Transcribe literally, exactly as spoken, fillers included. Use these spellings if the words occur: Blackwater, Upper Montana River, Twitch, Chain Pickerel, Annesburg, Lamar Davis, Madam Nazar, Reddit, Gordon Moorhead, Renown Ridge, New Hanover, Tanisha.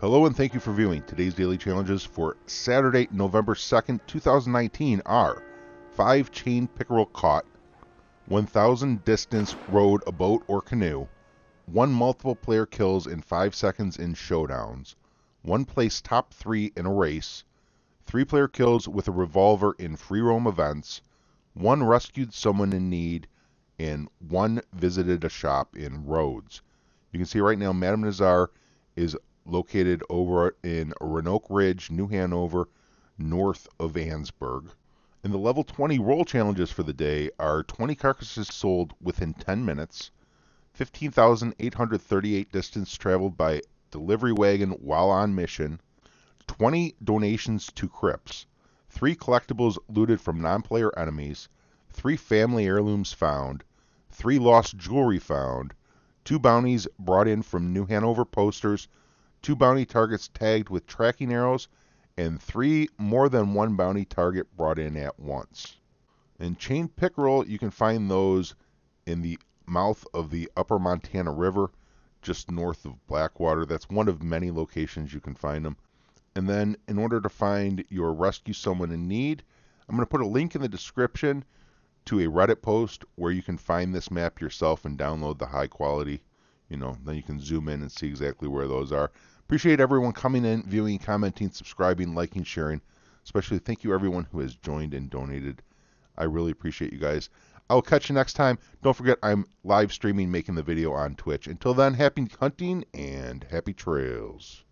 Hello and thank you for viewing. Today's daily challenges for Saturday, November second, two thousand nineteen are five chain pickerel caught, one thousand distance rowed a boat or canoe, one multiple player kills in five seconds in showdowns, one place top three in a race, three player kills with a revolver in free roam events, one rescued someone in need, and one visited a shop in Rhodes. You can see right now Madam Nazar is located over in Renown Ridge, New Hanover, north of Annesburg. And the level twenty roll challenges for the day are twenty carcasses sold within ten minutes, fifteen thousand eight hundred thirty-eight distance traveled by delivery wagon while on mission, twenty donations to crypts, three collectibles looted from non-player enemies, three family heirlooms found, three lost jewelry found, two bounties brought in from New Hanover posters, two bounty targets tagged with tracking arrows, and three more than one bounty target brought in at once. In Chain Pickerel, you can find those in the mouth of the Upper Montana River, just north of Blackwater. That's one of many locations you can find them. And then in order to find your Rescue Someone in Need, I'm going to put a link in the description to a Reddit post where you can find this map yourself and download the high quality. You know, then you can zoom in and see exactly where those are. Appreciate everyone coming in, viewing, commenting, subscribing, liking, sharing. Especially thank you everyone who has joined and donated. I really appreciate you guys. I'll catch you next time. Don't forget, I'm live streaming, making the video on Twitch. Until then, happy hunting and happy trails.